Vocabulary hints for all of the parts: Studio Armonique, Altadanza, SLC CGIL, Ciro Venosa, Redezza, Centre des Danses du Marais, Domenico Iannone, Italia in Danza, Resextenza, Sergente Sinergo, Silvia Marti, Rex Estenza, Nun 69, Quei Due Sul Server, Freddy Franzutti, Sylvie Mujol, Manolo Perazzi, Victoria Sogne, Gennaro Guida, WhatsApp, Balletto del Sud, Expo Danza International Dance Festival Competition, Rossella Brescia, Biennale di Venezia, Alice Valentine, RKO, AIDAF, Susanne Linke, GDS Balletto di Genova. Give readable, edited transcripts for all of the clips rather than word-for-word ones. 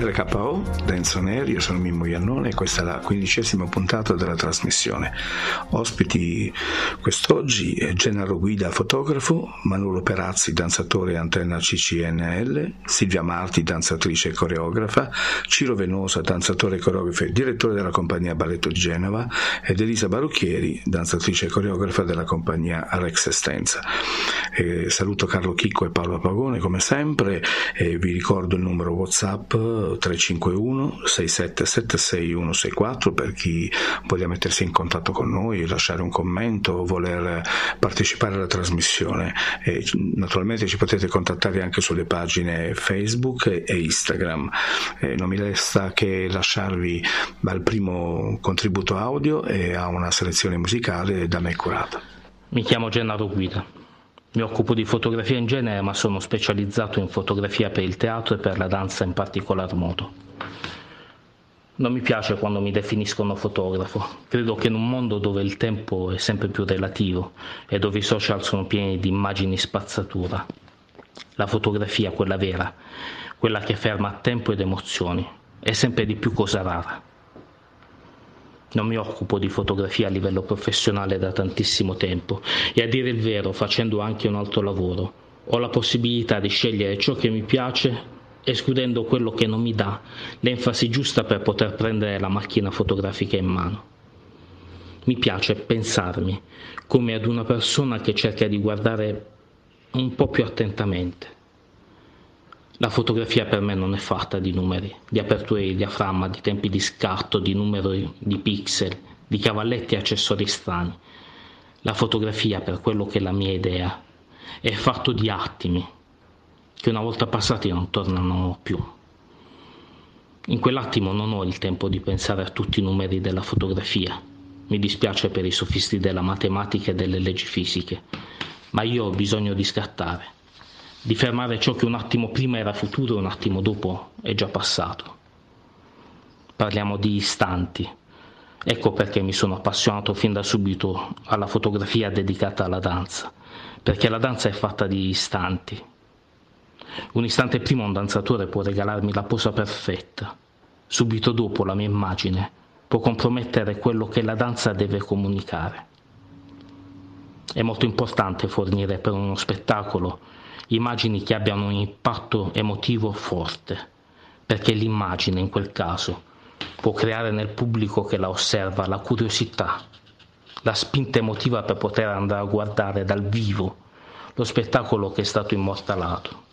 RKO, DanceOnAir, io sono Mimmo Iannone e questa è la 15ª puntata della trasmissione. Ospiti quest'oggi Gennaro Guida, fotografo, Manolo Perazzi, danzatore antenna CCNL, Silvia Marti, danzatrice e coreografa, Ciro Venosa, danzatore, coreografo e direttore della compagnia Balletto di Genova, ed Elisa Barucchieri, danzatrice e coreografa della compagnia Rex Estenza. Saluto Carlo Chicco e Paolo Pagone come sempre, vi ricordo il numero WhatsApp 351 677 6164 per chi voglia mettersi in contatto con noi, lasciare un commento o voler partecipare alla trasmissione. Naturalmente ci potete contattare anche sulle pagine Facebook e Instagram. Non mi resta che lasciarvi al primo contributo audio e a una selezione musicale da me curata. Mi chiamo Gennaro Guida. Mi occupo di fotografia in genere, ma sono specializzato in fotografia per il teatro e per la danza in particolar modo. Non mi piace quando mi definiscono fotografo. Credo che in un mondo dove il tempo è sempre più relativo e dove i social sono pieni di immagini spazzatura, la fotografia, quella vera, quella che ferma tempo ed emozioni, è sempre di più cosa rara. Non mi occupo di fotografia a livello professionale da tantissimo tempo e, a dire il vero, facendo anche un altro lavoro, ho la possibilità di scegliere ciò che mi piace, escludendo quello che non mi dà l'enfasi giusta per poter prendere la macchina fotografica in mano. Mi piace pensarmi come ad una persona che cerca di guardare un po' più attentamente. La fotografia per me non è fatta di numeri, di aperture di diaframma, di tempi di scatto, di numeri di pixel, di cavalletti e accessori strani. La fotografia, per quello che è la mia idea, è fatto di attimi che una volta passati non tornano più. In quell'attimo non ho il tempo di pensare a tutti i numeri della fotografia. Mi dispiace per i sofisti della matematica e delle leggi fisiche, ma io ho bisogno di scattare, di fermare ciò che un attimo prima era futuro e un attimo dopo è già passato. Parliamo di istanti. Ecco perché mi sono appassionato fin da subito alla fotografia dedicata alla danza, perché la danza è fatta di istanti. Un istante prima un danzatore può regalarmi la posa perfetta, subito dopo la mia immagine può compromettere quello che la danza deve comunicare. È molto importante fornire per uno spettacolo immagini che abbiano un impatto emotivo forte, perché l'immagine in quel caso può creare nel pubblico che la osserva la curiosità, la spinta emotiva per poter andare a guardare dal vivo lo spettacolo che è stato immortalato.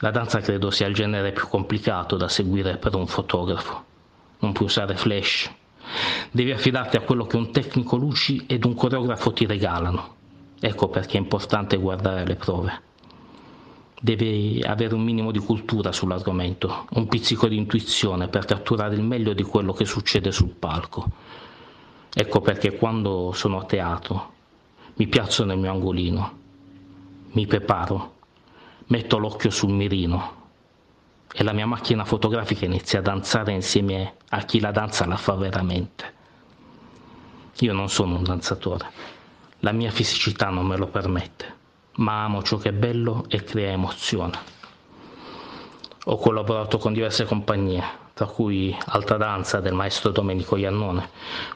La danza credo sia il genere più complicato da seguire per un fotografo. Non puoi usare flash, devi affidarti a quello che un tecnico luci ed un coreografo ti regalano. Ecco perché è importante guardare le prove. Devi avere un minimo di cultura sull'argomento, un pizzico di intuizione per catturare il meglio di quello che succede sul palco. Ecco perché quando sono a teatro mi piazzo nel mio angolino, mi preparo, metto l'occhio sul mirino e la mia macchina fotografica inizia a danzare insieme a chi la danza la fa veramente. Io non sono un danzatore. La mia fisicità non me lo permette, ma amo ciò che è bello e crea emozione. Ho collaborato con diverse compagnie, tra cui Altadanza del maestro Domenico Iannone,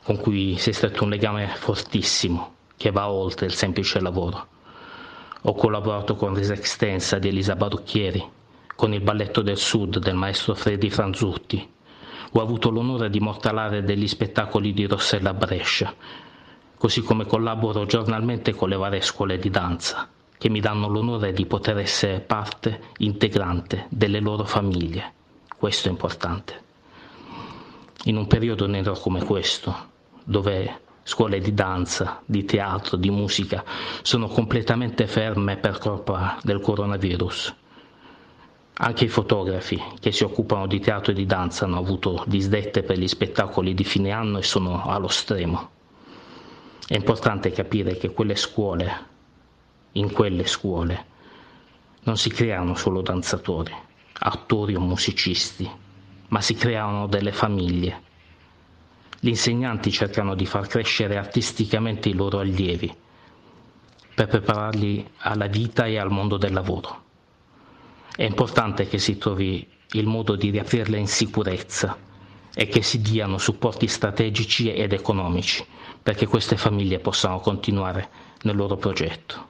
con cui si è stretto un legame fortissimo che va oltre il semplice lavoro. Ho collaborato con Resextenza di Elisa Barucchieri, con il Balletto del Sud del maestro Freddy Franzutti. Ho avuto l'onore di immortalare degli spettacoli di Rossella Brescia, così come collaboro giornalmente con le varie scuole di danza, che mi danno l'onore di poter essere parte integrante delle loro famiglie. Questo è importante. In un periodo nero come questo, dove scuole di danza, di teatro, di musica sono completamente ferme per colpa del coronavirus, anche i fotografi che si occupano di teatro e di danza hanno avuto disdette per gli spettacoli di fine anno e sono allo stremo. È importante capire che in quelle scuole, non si creano solo danzatori, attori o musicisti, ma si creano delle famiglie. Gli insegnanti cercano di far crescere artisticamente i loro allievi, per prepararli alla vita e al mondo del lavoro. È importante che si trovi il modo di riaprirla in sicurezza e che si diano supporti strategici ed economici perché queste famiglie possano continuare nel loro progetto.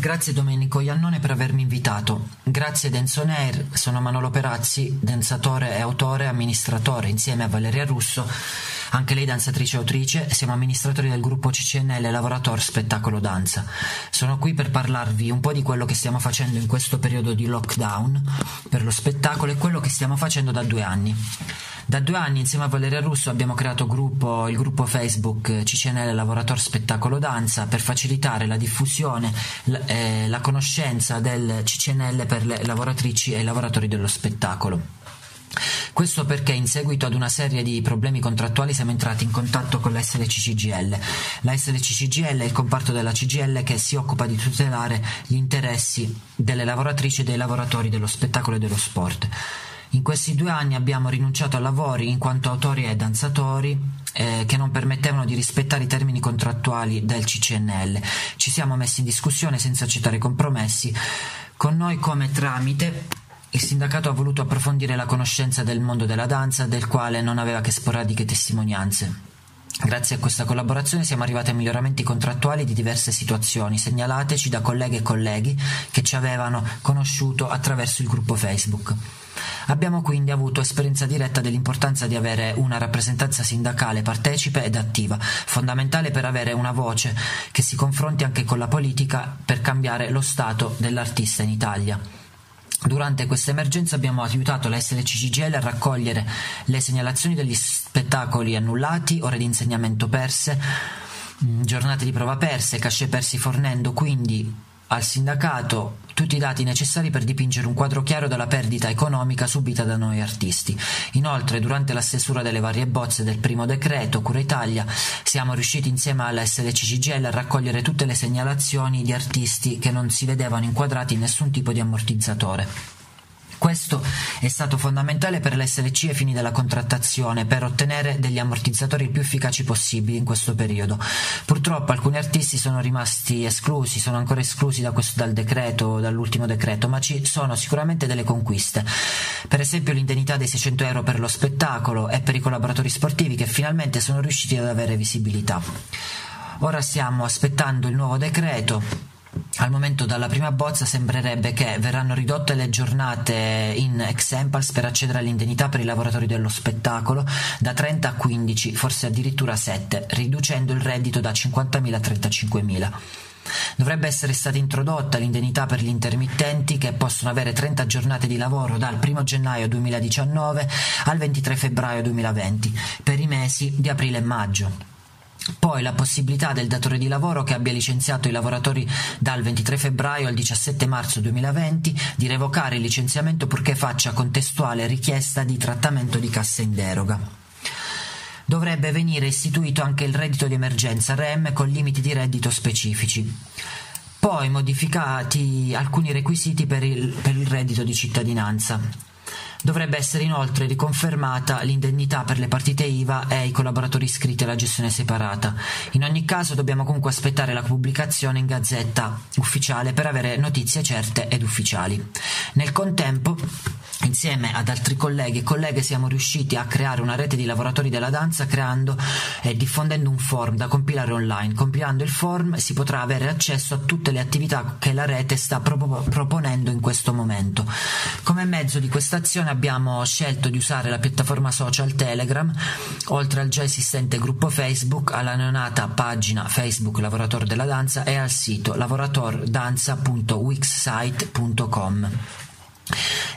Grazie Domenico Iannone per avermi invitato. Grazie DanceOnAir, sono Manolo Perazzi, danzatore e autore, amministratore insieme a Valeria Russo, anche lei danzatrice e autrice, siamo amministratori del gruppo CCNL Lavorator Spettacolo Danza. Sono qui per parlarvi un po' di quello che stiamo facendo in questo periodo di lockdown per lo spettacolo e quello che stiamo facendo da 2 anni. Da 2 anni insieme a Valeria Russo abbiamo creato il gruppo Facebook CCNL Lavorator Spettacolo Danza per facilitare la diffusione e la conoscenza del CCNL per le lavoratrici e i lavoratori dello spettacolo. Questo perché in seguito ad una serie di problemi contrattuali siamo entrati in contatto con la SLC CGL. La SLC CGL è il comparto della CGL che si occupa di tutelare gli interessi delle lavoratrici e dei lavoratori dello spettacolo e dello sport. In questi 2 anni abbiamo rinunciato a lavori in quanto autori e danzatori che non permettevano di rispettare i termini contrattuali del CCNL. Ci siamo messi in discussione senza accettare compromessi. Con noi come tramite il sindacato ha voluto approfondire la conoscenza del mondo della danza, del quale non aveva che sporadiche testimonianze. Grazie a questa collaborazione siamo arrivati a miglioramenti contrattuali di diverse situazioni segnalateci da colleghe e colleghi che ci avevano conosciuto attraverso il gruppo Facebook. Abbiamo quindi avuto esperienza diretta dell'importanza di avere una rappresentanza sindacale partecipe ed attiva, fondamentale per avere una voce che si confronti anche con la politica per cambiare lo stato dell'artista in Italia. Durante questa emergenza abbiamo aiutato la SLC CGIL a raccogliere le segnalazioni degli spettacoli annullati, ore di insegnamento perse, giornate di prova perse, cachet persi, fornendo quindi al sindacato tutti i dati necessari per dipingere un quadro chiaro della perdita economica subita da noi artisti. Inoltre, durante la stesura delle varie bozze del primo decreto Cura Italia, siamo riusciti insieme alla SLC CGIL a raccogliere tutte le segnalazioni di artisti che non si vedevano inquadrati in nessun tipo di ammortizzatore. Questo è stato fondamentale per l'SLC ai fini della contrattazione, per ottenere degli ammortizzatori più efficaci possibili in questo periodo. Purtroppo alcuni artisti sono rimasti esclusi, sono ancora esclusi dall'ultimo decreto, ma ci sono sicuramente delle conquiste. Per esempio l'indennità dei 600 euro per lo spettacolo e per i collaboratori sportivi che finalmente sono riusciti ad avere visibilità. Ora stiamo aspettando il nuovo decreto. Al momento dalla prima bozza sembrerebbe che verranno ridotte le giornate in ex-empals per accedere all'indennità per i lavoratori dello spettacolo da 30 a 15, forse addirittura 7, riducendo il reddito da 50.000 a 35.000. Dovrebbe essere stata introdotta l'indennità per gli intermittenti che possono avere 30 giornate di lavoro dal 1 gennaio 2019 al 23 febbraio 2020 per i mesi di aprile e maggio. Poi la possibilità del datore di lavoro che abbia licenziato i lavoratori dal 23 febbraio al 17 marzo 2020 di revocare il licenziamento purché faccia contestuale richiesta di trattamento di cassa in deroga. Dovrebbe venire istituito anche il reddito di emergenza REM con limiti di reddito specifici. Poi modificati alcuni requisiti per il reddito di cittadinanza. Dovrebbe essere inoltre riconfermata l'indennità per le partite IVA e i collaboratori iscritti alla gestione separata. In ogni caso dobbiamo comunque aspettare la pubblicazione in Gazzetta Ufficiale per avere notizie certe ed ufficiali. Nel contempo, insieme ad altri colleghi e colleghe, siamo riusciti a creare una rete di lavoratori della danza creando e diffondendo un form da compilare online. Compilando il form si potrà avere accesso a tutte le attività che la rete sta proponendo in questo momento. Come mezzo di questa azione abbiamo scelto di usare la piattaforma social Telegram, oltre al già esistente gruppo Facebook, alla neonata pagina Facebook Lavorator della Danza e al sito lavoratordanza.wixsite.com.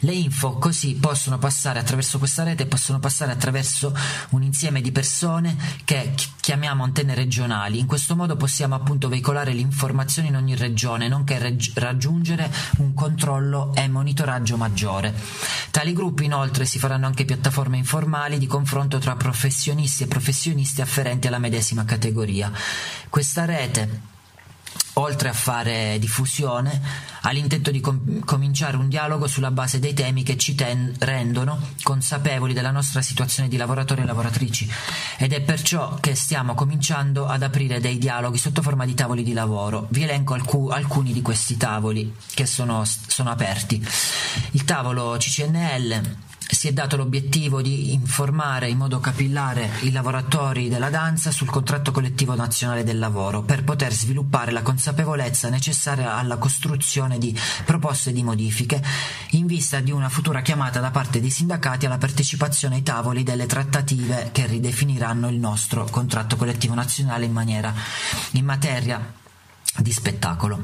Le info così possono passare attraverso questa rete e possono passare attraverso un insieme di persone che chiamiamo antenne regionali. In questo modo possiamo appunto veicolare l'informazione in ogni regione, nonché raggiungere un controllo e monitoraggio maggiore. Tali gruppi inoltre si faranno anche piattaforme informali di confronto tra professionisti e professionisti afferenti alla medesima categoria. Questa rete, oltre a fare diffusione, ha l'intento di cominciare un dialogo sulla base dei temi che ci rendono consapevoli della nostra situazione di lavoratori e lavoratrici, ed è perciò che stiamo cominciando ad aprire dei dialoghi sotto forma di tavoli di lavoro. Vi elenco alcuni di questi tavoli che sono aperti. Il tavolo CCNL si è dato l'obiettivo di informare in modo capillare i lavoratori della danza sul contratto collettivo nazionale del lavoro, per poter sviluppare la consapevolezza necessaria alla costruzione di proposte di modifiche in vista di una futura chiamata da parte dei sindacati alla partecipazione ai tavoli delle trattative che ridefiniranno il nostro contratto collettivo nazionale in materia di spettacolo.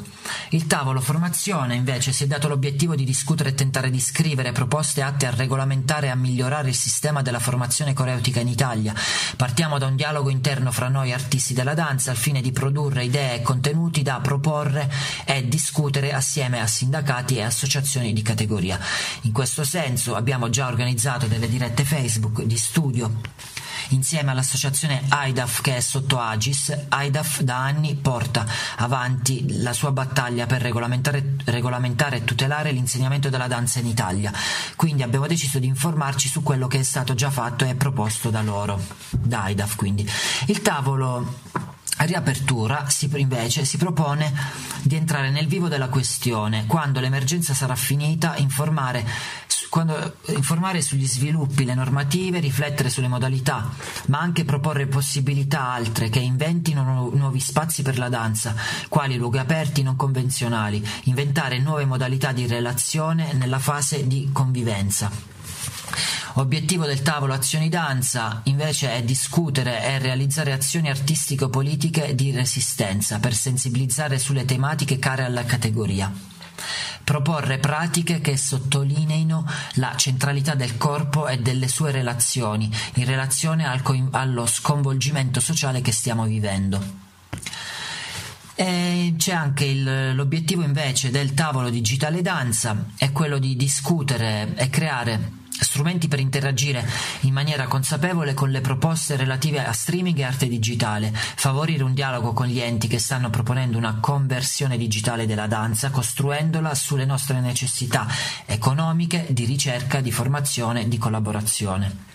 Il tavolo formazione invece si è dato l'obiettivo di discutere e tentare di scrivere proposte atte a regolamentare e a migliorare il sistema della formazione coreutica in Italia. Partiamo da un dialogo interno fra noi artisti della danza al fine di produrre idee e contenuti da proporre e discutere assieme a sindacati e associazioni di categoria. In questo senso abbiamo già organizzato delle dirette Facebook di studio insieme all'associazione AIDAF, che è sotto Agis. AIDAF da anni porta avanti la sua battaglia per regolamentare e tutelare l'insegnamento della danza in Italia, quindi abbiamo deciso di informarci su quello che è stato già fatto e proposto da loro, da AIDAF. Quindi il tavolo a riapertura invece si propone di entrare nel vivo della questione, quando l'emergenza sarà finita, informare sugli sviluppi, le normative, riflettere sulle modalità, ma anche proporre possibilità altre che inventino nuovi spazi per la danza, quali luoghi aperti non convenzionali, inventare nuove modalità di relazione nella fase di convivenza. Obiettivo del tavolo Azioni Danza invece è discutere e realizzare azioni artistico-politiche di resistenza per sensibilizzare sulle tematiche care alla categoria, proporre pratiche che sottolineino la centralità del corpo e delle sue relazioni in relazione allo sconvolgimento sociale che stiamo vivendo. C'è anche l'obiettivo invece del tavolo Digitale Danza, è quello di discutere e creare strumenti per interagire in maniera consapevole con le proposte relative a streaming e arte digitale, favorire un dialogo con gli enti che stanno proponendo una conversione digitale della danza, costruendola sulle nostre necessità economiche, di ricerca, di formazione, di collaborazione.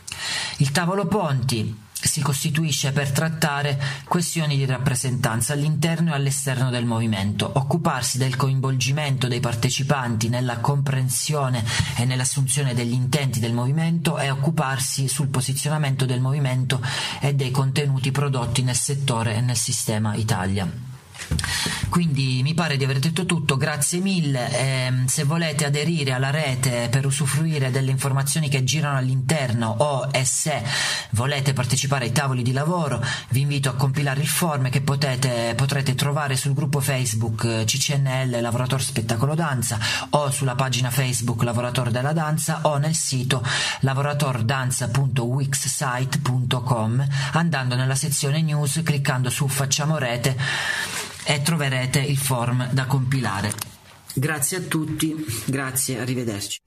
Il tavolo Ponti si costituisce per trattare questioni di rappresentanza all'interno e all'esterno del movimento, occuparsi del coinvolgimento dei partecipanti nella comprensione e nell'assunzione degli intenti del movimento e occuparsi sul posizionamento del movimento e dei contenuti prodotti nel settore e nel sistema Italia. Quindi mi pare di aver detto tutto, grazie mille. Se volete aderire alla rete per usufruire delle informazioni che girano all'interno, o se volete partecipare ai tavoli di lavoro, vi invito a compilare il form che potrete trovare sul gruppo Facebook CCNL Lavorator Spettacolo Danza, o sulla pagina Facebook Lavorator della Danza, o nel sito lavoratordanza.wixsite.com, andando nella sezione news, cliccando su Facciamo Rete, e troverete il form da compilare. Grazie a tutti, grazie, arrivederci.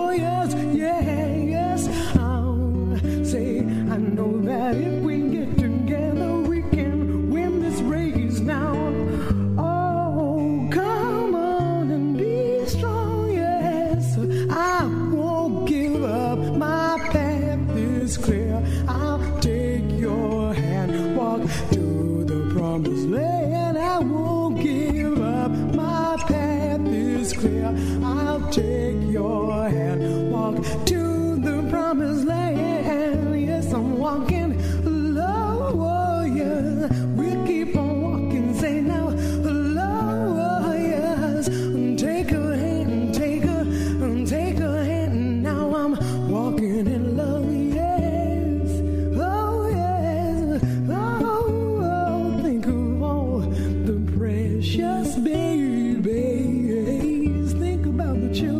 Oh yes, yeah, yes, I'll say I know that if we get together we can win this race now. Oh, come on and be strong, yes. I won't give up, my path is clear. I'll take your hand, walk to the promised land. I won't give up, my path is clear. I'll take your hand, walk to the promised land. Yes, I'm walking low, oh yes. We'll keep on walking, say now, low, oh yes. Take a hand, take a, take a hand, and now I'm walking in love, yes. Oh yes, oh, oh. Think of all the precious babies. Think about the children.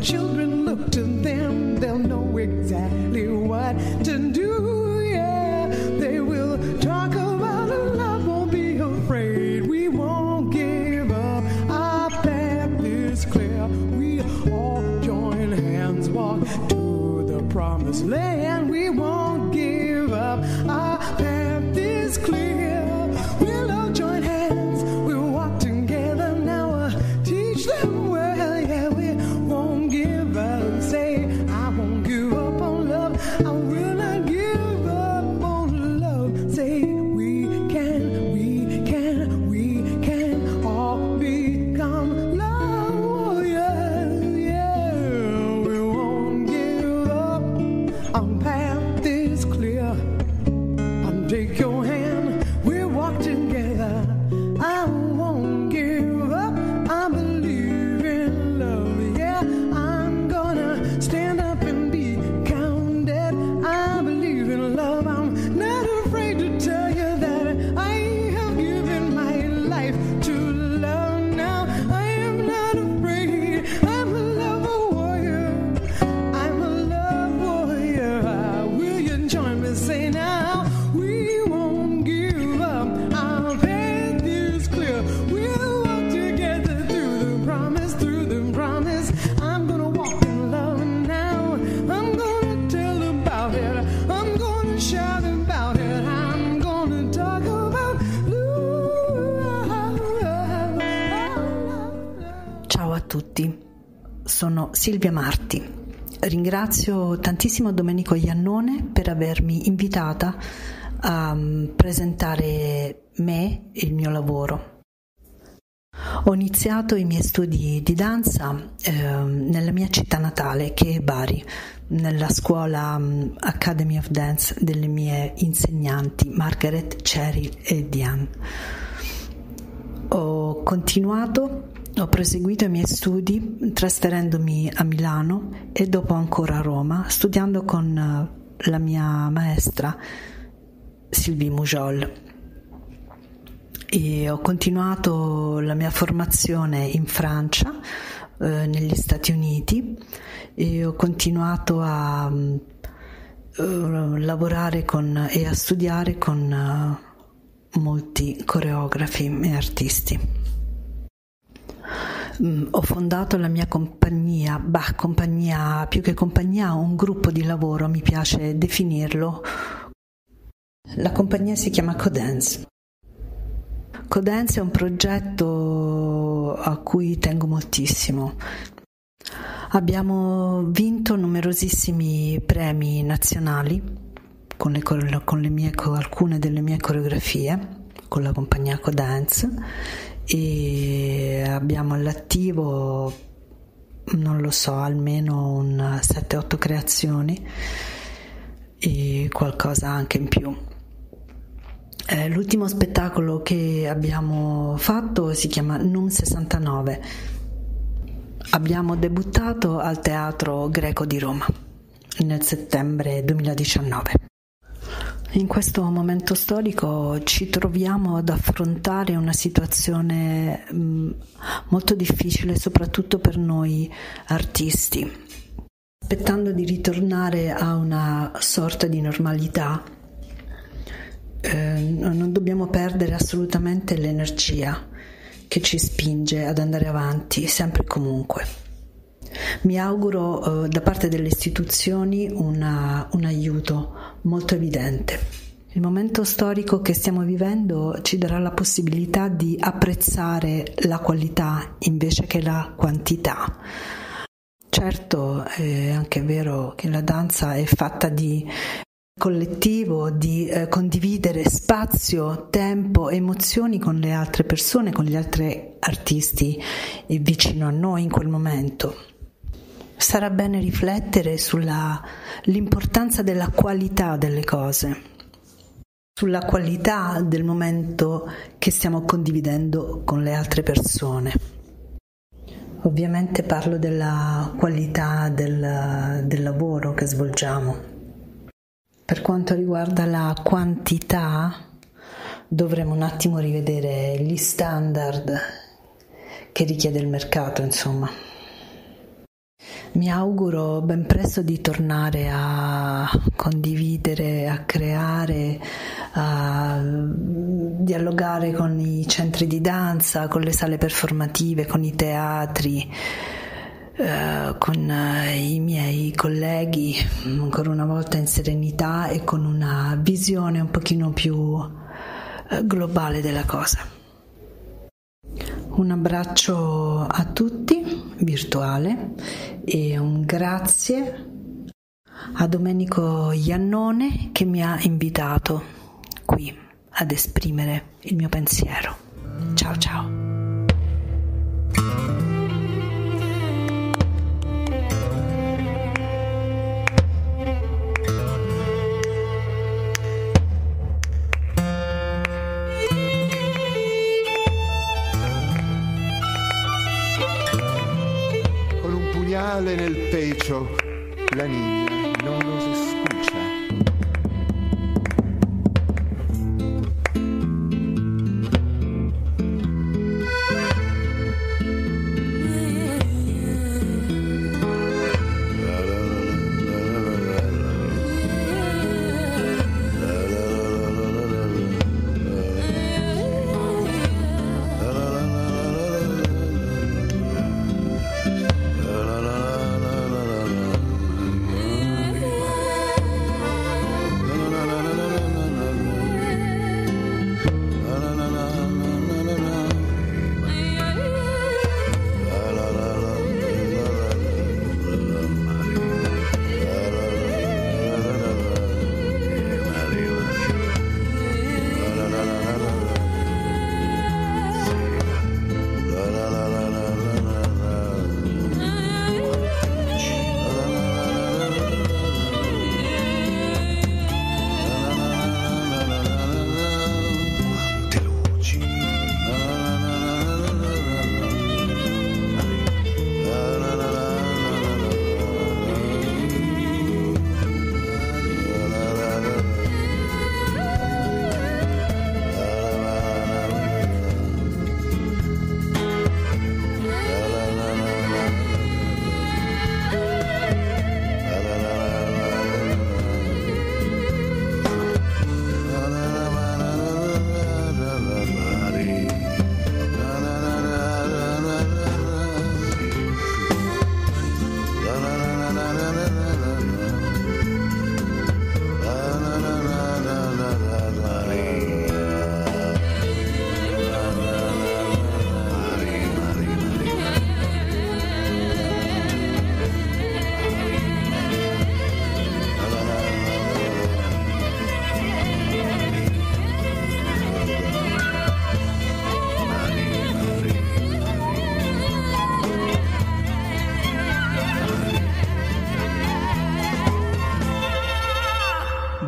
Children look to them, they'll know exactly what to do, yeah. They will talk about love, won't be afraid. We won't give up, our path is clear. We all join hands, walk to the promised land. We won't give up, our path is clear. We'll all join hands, we'll walk together now. Teach them well, yeah, we won't give up, say I won't give up on love, I will not give up on love, say we can all become love, oh yeah, yeah, we won't give up, our path is clear, I'll take your hand, we'll walk together, I won't give up, I believe in love, yeah, stand up and be counted. I believe in love. I'm not afraid to tell you that I have given my life to love now. I am not afraid. I'm a love warrior. I'm a love warrior. Will you join me? Say now. We won't give up. Our path is clear. We'll walk together through the promise, through the promise. I'm gonna walk in love now. I'm gonna tell about it. I'm gonna shout about it. I'm gonna talk about love. Ciao a tutti, sono Silvia Marti. Ringrazio tantissimo Domenico Iannone per avermi invitata a presentare me e il mio lavoro. Ho iniziato i miei studi di danza nella mia città natale, che è Bari, nella scuola Academy of Dance delle mie insegnanti Margaret, Cheryl e Diane. Ho proseguito i miei studi trasferendomi a Milano e dopo ancora a Roma, studiando con la mia maestra Sylvie Mujol. E ho continuato la mia formazione in Francia, negli Stati Uniti, e ho continuato a lavorare con e a studiare con molti coreografi e artisti. Ho fondato la mia compagnia, compagnia più che compagnia, un gruppo di lavoro, mi piace definirlo. La compagnia si chiama Codance. Codance è un progetto a cui tengo moltissimo. Abbiamo vinto numerosissimi premi nazionali con alcune delle mie coreografie, con la compagnia Codance, e abbiamo all'attivo, non lo so, almeno un 7-8 creazioni e qualcosa anche in più. L'ultimo spettacolo che abbiamo fatto si chiama Nun 69. Abbiamo debuttato al Teatro Greco di Roma nel settembre 2019. In questo momento storico ci troviamo ad affrontare una situazione molto difficile, soprattutto per noi artisti, aspettando di ritornare a una sorta di normalità. Non dobbiamo perdere assolutamente l'energia che ci spinge ad andare avanti, sempre e comunque. Mi auguro da parte delle istituzioni un aiuto molto evidente. Il momento storico che stiamo vivendo ci darà la possibilità di apprezzare la qualità invece che la quantità. Certo, è anche vero che la danza è fatta di collettivo, di condividere spazio, tempo, emozioni con le altre persone, con gli altri artisti vicino a noi in quel momento. Sarà bene riflettere sull'importanza della qualità delle cose, sulla qualità del momento che stiamo condividendo con le altre persone. Ovviamente parlo della qualità del lavoro che svolgiamo. Per quanto riguarda la quantità, dovremo un attimo rivedere gli standard che richiede il mercato, insomma. Mi auguro ben presto di tornare a condividere, a creare, a dialogare con i centri di danza, con le sale performative, con i teatri, con i miei colleghi, ancora una volta in serenità e con una visione un pochino più globale della cosa. Un abbraccio a tutti, virtuale, e un grazie a Domenico Iannone che mi ha invitato qui ad esprimere il mio pensiero. Ciao ciao! Nel pecho la niña no nos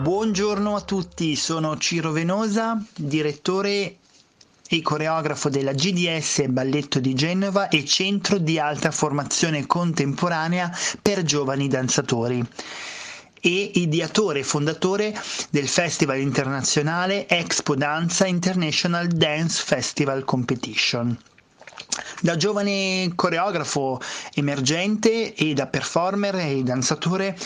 Buongiorno a tutti, sono Ciro Venosa, direttore e coreografo della GDS Balletto di Genova e centro di alta formazione contemporanea per giovani danzatori. e ideatore e fondatore del festival internazionale Expo Danza International Dance Festival Competition. Da giovane coreografo emergente e da performer e danzatore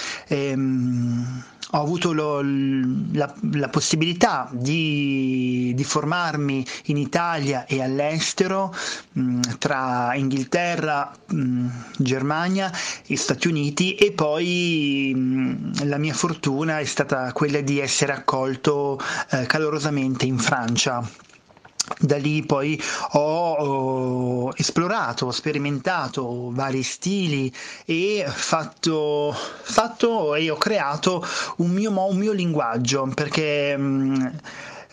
ho avuto la possibilità di formarmi in Italia e all'estero, tra Inghilterra, Germania e Stati Uniti, e poi la mia fortuna è stata quella di essere accolto calorosamente in Francia. Da lì poi ho esplorato, sperimentato vari stili e ho creato un mio linguaggio, perché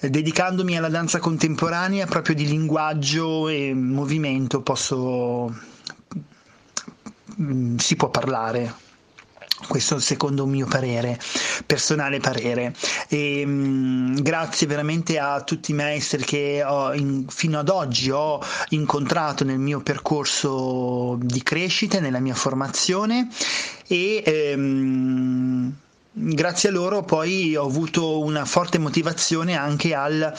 dedicandomi alla danza contemporanea, proprio di linguaggio e movimento si può parlare. Questo è secondo il mio parere, personale parere. E grazie veramente a tutti i maestri che fino ad oggi ho incontrato nel mio percorso di crescita, nella mia formazione, e grazie a loro poi ho avuto una forte motivazione anche al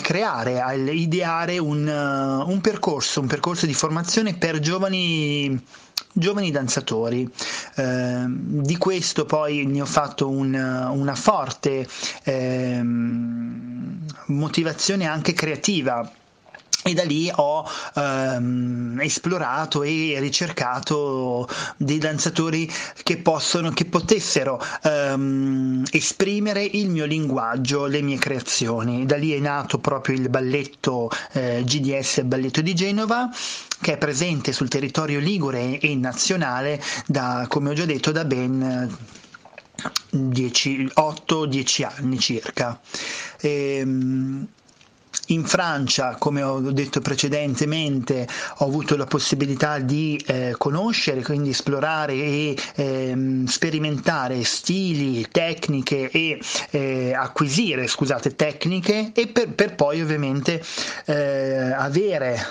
creare, all'ideare un percorso, di formazione per giovani danzatori. Di questo poi ne ho fatto una forte motivazione anche creativa, e da lì ho esplorato e ricercato dei danzatori che potessero esprimere il mio linguaggio, le mie creazioni. Da lì è nato proprio il balletto GDS Balletto di Genova, che è presente sul territorio ligure e nazionale come ho già detto, da ben 8-10 anni circa. In Francia, come ho detto precedentemente, ho avuto la possibilità di conoscere, quindi esplorare e sperimentare stili, tecniche e acquisire, scusate, tecniche, e per poi ovviamente avere,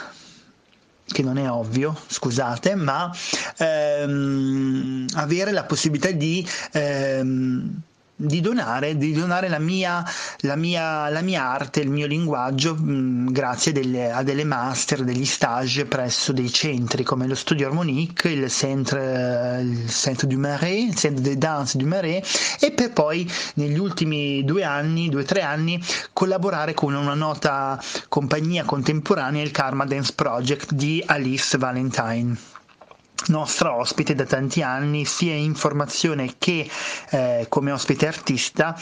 che non è ovvio, scusate, ma avere la possibilità di donare la mia arte, il mio linguaggio, grazie a delle master, degli stage presso dei centri come lo Studio Armonique, il Centre des Danses du Marais, e per poi negli ultimi 2-3 anni collaborare con una nota compagnia contemporanea, il Karma Dance Project di Alice Valentine, nostra ospite da tanti anni, sia in formazione che come ospite artista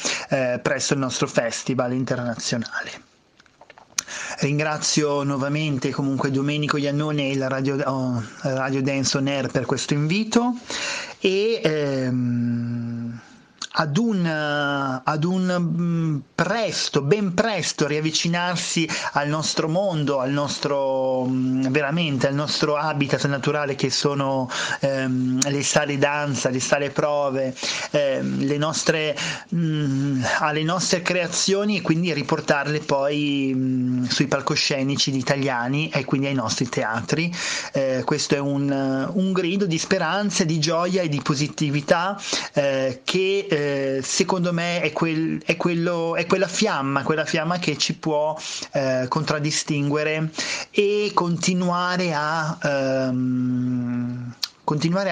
presso il nostro festival internazionale. Ringrazio nuovamente comunque Domenico Iannone e la Radio DanceOnAir per questo invito, e ben presto riavvicinarsi al nostro mondo, al nostro habitat naturale, che sono le sale danza, le sale prove, alle nostre creazioni, e quindi riportarle poi sui palcoscenici italiani e quindi ai nostri teatri. Questo è un grido di speranza, di gioia e di positività che secondo me è quella fiamma che ci può contraddistinguere e continuare a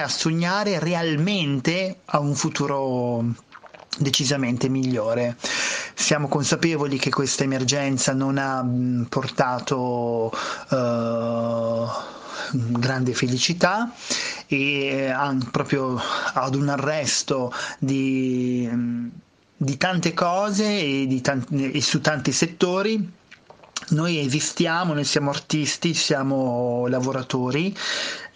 sognare realmente a un futuro decisamente migliore. Siamo consapevoli che questa emergenza non ha portato grande felicità, e proprio ad un arresto di tante cose e su tanti settori. Noi esistiamo, noi siamo artisti, siamo lavoratori,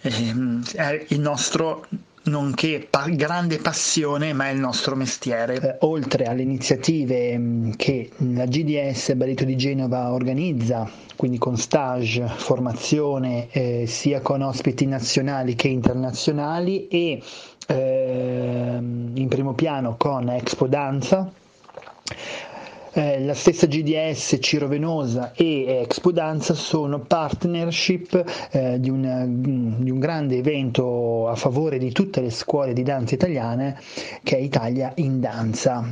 è il nostro nonché grande passione, ma è il nostro mestiere. Oltre alle iniziative che la GDS Balletto di Genova organizza, quindi con stage, formazione, sia con ospiti nazionali che internazionali, e in primo piano con Expo Danza, la stessa GDS, Ciro Venosa e Expo Danza sono partnership di un grande evento a favore di tutte le scuole di danza italiane che è Italia in Danza,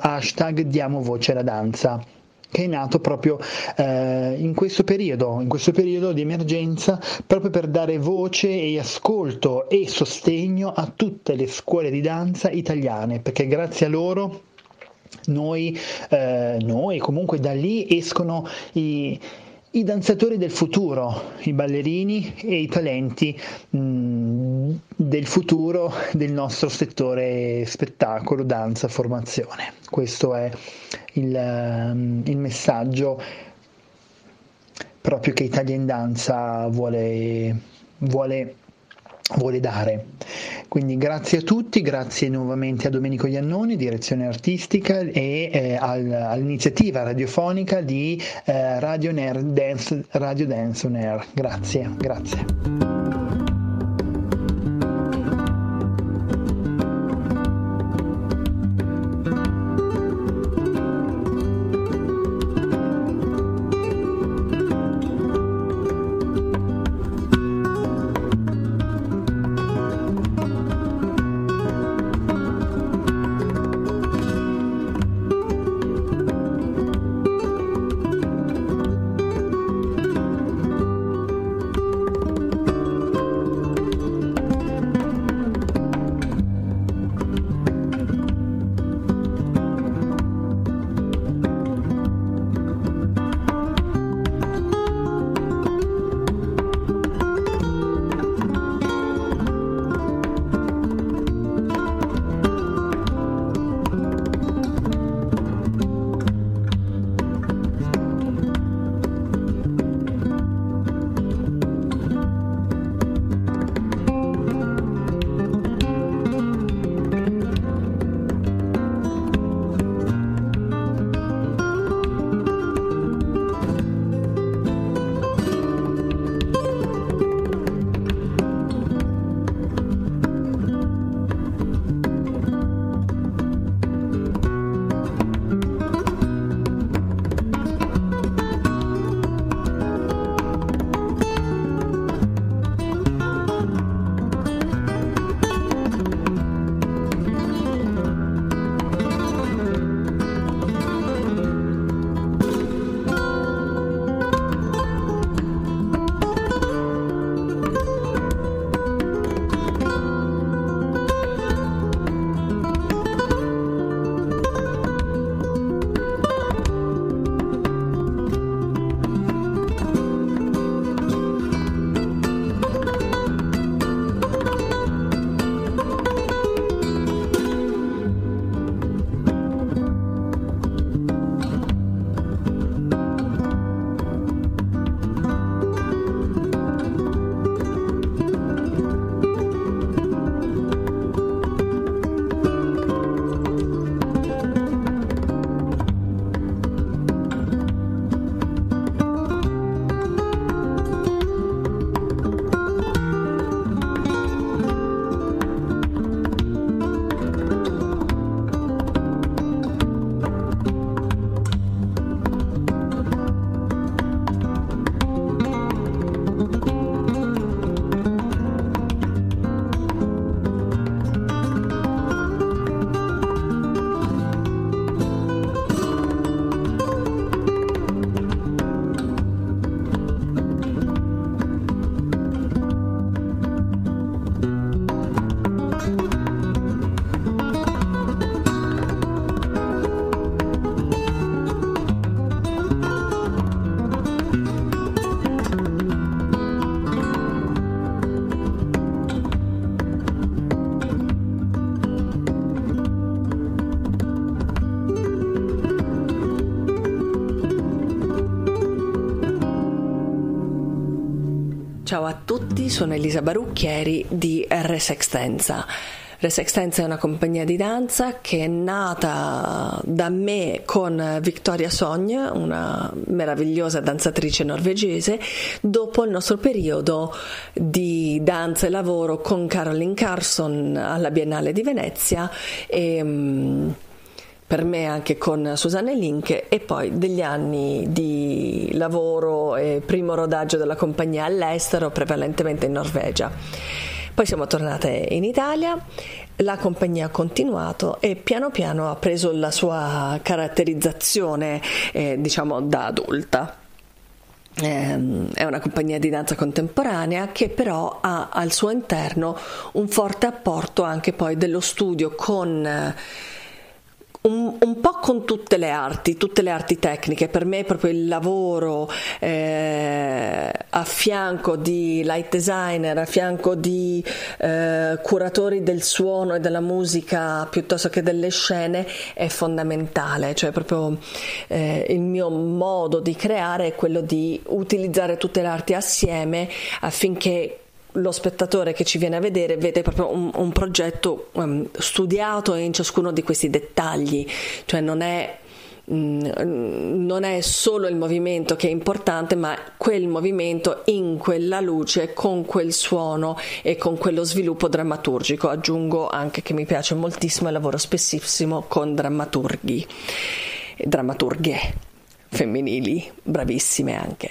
hashtag Diamo Voce alla Danza, che è nato proprio in questo periodo di emergenza, proprio per dare voce e ascolto e sostegno a tutte le scuole di danza italiane, perché grazie a loro noi comunque da lì escono i danzatori del futuro, i ballerini e i talenti del futuro del nostro settore spettacolo, danza, formazione. Questo è il messaggio proprio che Italia in Danza vuole dare. Quindi grazie a tutti, grazie nuovamente a Domenico Iannone, direzione artistica, e all'iniziativa radiofonica di Radio Dance On Air. Grazie. Ciao a tutti, sono Elisa Barucchieri di Resextenza. Resextenza è una compagnia di danza che è nata da me con Victoria Sogne, una meravigliosa danzatrice norvegese, dopo il nostro periodo di danza e lavoro con Caroline Carson alla Biennale di Venezia e per me anche con Susanne Linke, e poi degli anni di lavoro e primo rodaggio della compagnia all'estero, prevalentemente in Norvegia. Poi siamo tornate in Italia, la compagnia ha continuato e piano piano ha preso la sua caratterizzazione, diciamo, da adulta. È una compagnia di danza contemporanea che però ha al suo interno un forte apporto anche poi dello studio con... Un po' con tutte le arti tecniche. Per me proprio il lavoro a fianco di light designer, a fianco di curatori del suono e della musica piuttosto che delle scene è fondamentale, cioè proprio il mio modo di creare è quello di utilizzare tutte le arti assieme affinché lo spettatore che ci viene a vedere vede proprio un progetto studiato in ciascuno di questi dettagli, cioè non è solo il movimento che è importante, ma quel movimento in quella luce, con quel suono e con quello sviluppo drammaturgico. Aggiungo anche che mi piace moltissimo e lavoro spessissimo con drammaturghi, drammaturghe femminili, bravissime anche.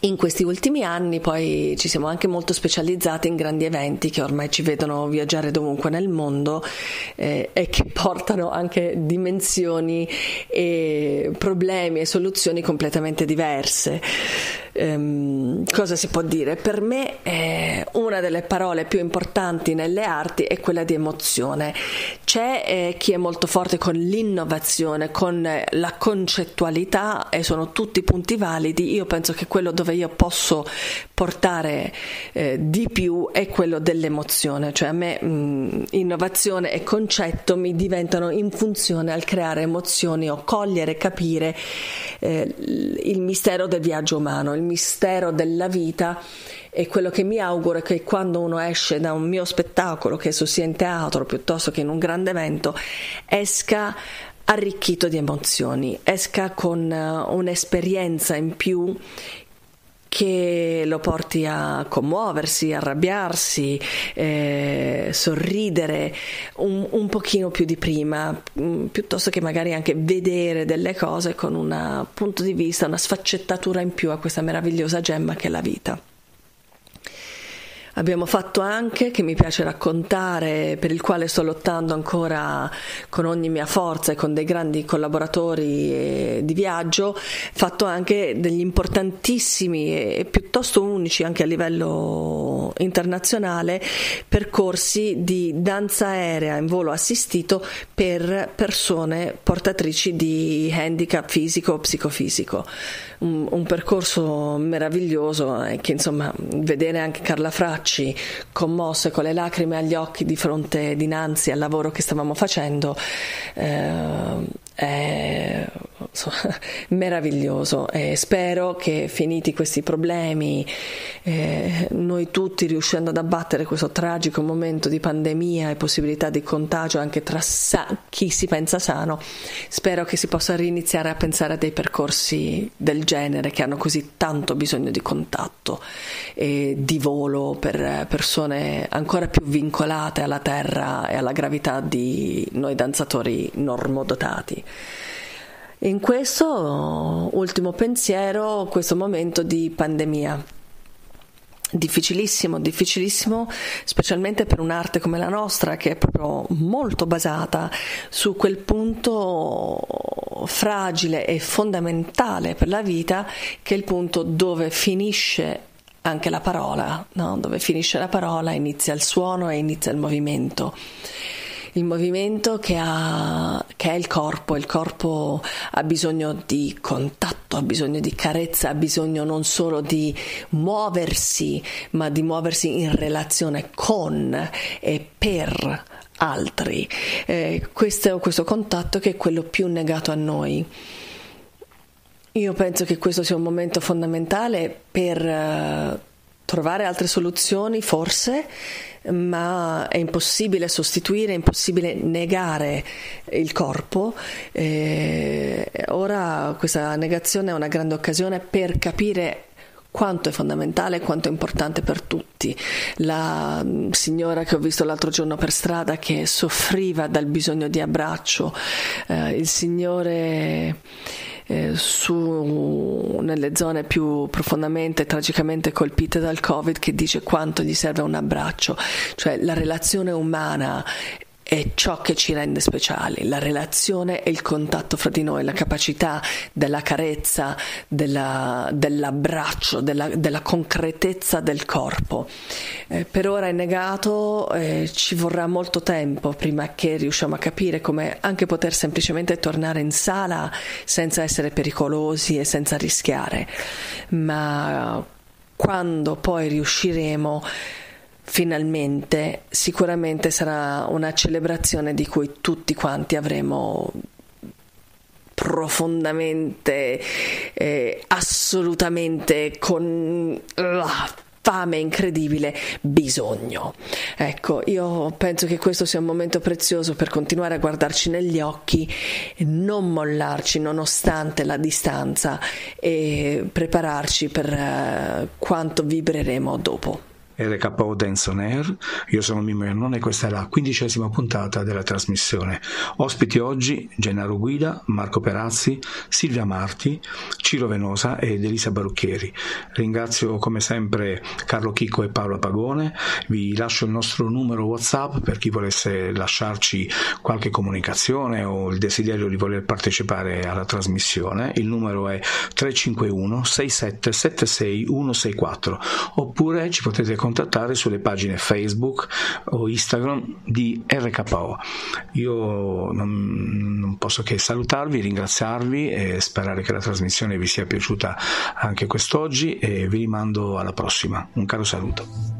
In questi ultimi anni poi ci siamo anche molto specializzati in grandi eventi che ormai ci vedono viaggiare dovunque nel mondo e che portano anche dimensioni e problemi e soluzioni completamente diverse. Cosa si può dire? Per me una delle parole più importanti nelle arti è quella di emozione. C'è chi è molto forte con l'innovazione, con la concettualità, e sono tutti punti validi. Io penso che quello dove io posso portare di più è quello dell'emozione, cioè a me innovazione e concetto mi diventano in funzione al creare emozioni o cogliere, capire il mistero del viaggio umano, il mistero della vita. E quello che mi auguro è che quando uno esce da un mio spettacolo, che esso sia in teatro piuttosto che in un grande evento, esca arricchito di emozioni, esca con un'esperienza in più che lo porti a commuoversi, arrabbiarsi, sorridere un pochino più di prima, piuttosto che magari anche vedere delle cose con un punto di vista, una sfaccettatura in più a questa meravigliosa gemma che è la vita. Abbiamo fatto anche, che mi piace raccontare, per il quale sto lottando ancora con ogni mia forza e con dei grandi collaboratori di viaggio, fatto anche degli importantissimi e piuttosto unici anche a livello internazionale percorsi di danza aerea in volo assistito per persone portatrici di handicap fisico o psicofisico. Un percorso meraviglioso che, insomma, vedere anche Carla Fracci commosso e con le lacrime agli occhi di fronte dinanzi al lavoro che stavamo facendo è, insomma, meraviglioso, e spero che, finiti questi problemi, noi tutti, riuscendo ad abbattere questo tragico momento di pandemia e possibilità di contagio anche tra chi si pensa sano, spero che si possa riniziare a pensare a dei percorsi del genere che hanno così tanto bisogno di contatto e di volo per persone ancora più vincolate alla terra e alla gravità di noi danzatori normodotati. In questo ultimo pensiero, questo momento di pandemia difficilissimo, specialmente per un'arte come la nostra, che è proprio molto basata su quel punto fragile e fondamentale per la vita, che è il punto dove finisce anche la parola, no? Dove finisce la parola inizia il suono e inizia il movimento. Il movimento che è il corpo ha bisogno di contatto, ha bisogno di carezza, ha bisogno non solo di muoversi, ma di muoversi in relazione con e per altri. Questo contatto che è quello più negato a noi. Io penso che questo sia un momento fondamentale per trovare altre soluzioni, forse, ma è impossibile sostituire, è impossibile negare il corpo. Ora questa negazione è una grande occasione per capire quanto è fondamentale e quanto è importante per tutti. La signora che ho visto l'altro giorno per strada che soffriva dal bisogno di abbraccio, il signore nelle zone più profondamente, tragicamente colpite dal Covid, che dice quanto gli serve un abbraccio. Cioè la relazione umana è ciò che ci rende speciali, la relazione e il contatto fra di noi, la capacità della carezza, dell'abbraccio, della concretezza del corpo. Per ora è negato, ci vorrà molto tempo prima che riusciamo a capire come anche poter semplicemente tornare in sala senza essere pericolosi e senza rischiare, ma quando poi riusciremo finalmente, sicuramente sarà una celebrazione di cui tutti quanti avremo profondamente, assolutamente, con fame incredibile, bisogno. Ecco, io penso che questo sia un momento prezioso per continuare a guardarci negli occhi, non mollarci nonostante la distanza e prepararci per quanto vibreremo dopo. RKO DanceOnAir, io sono Mimmo Iannone e questa è la 15ª puntata della trasmissione. Ospiti oggi Gennaro Guida, Marco Perazzi, Silvia Marti, Ciro Venosa ed Elisa Barucchieri. Ringrazio come sempre Carlo Chicco e Paolo Pagone. Vi lascio il nostro numero WhatsApp per chi volesse lasciarci qualche comunicazione o il desiderio di voler partecipare alla trasmissione. Il numero è 351 67 76 164 oppure ci potete contattare sulle pagine Facebook o Instagram di RKO. Io non posso che salutarvi, ringraziarvi e sperare che la trasmissione vi sia piaciuta anche quest'oggi, e vi rimando alla prossima. Un caro saluto.